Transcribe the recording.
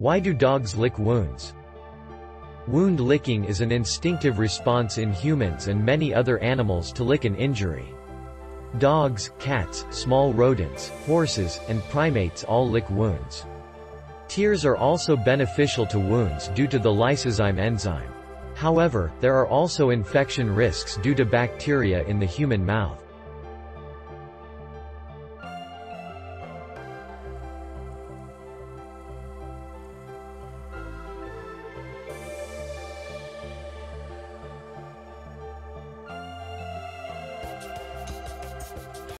Why do dogs lick wounds? Wound licking is an instinctive response in humans and many other animals to lick an injury. Dogs, cats, small rodents, horses, and primates all lick wounds. Tears are also beneficial to wounds due to the lysozyme enzyme. However, there are also infection risks due to bacteria in the human mouth.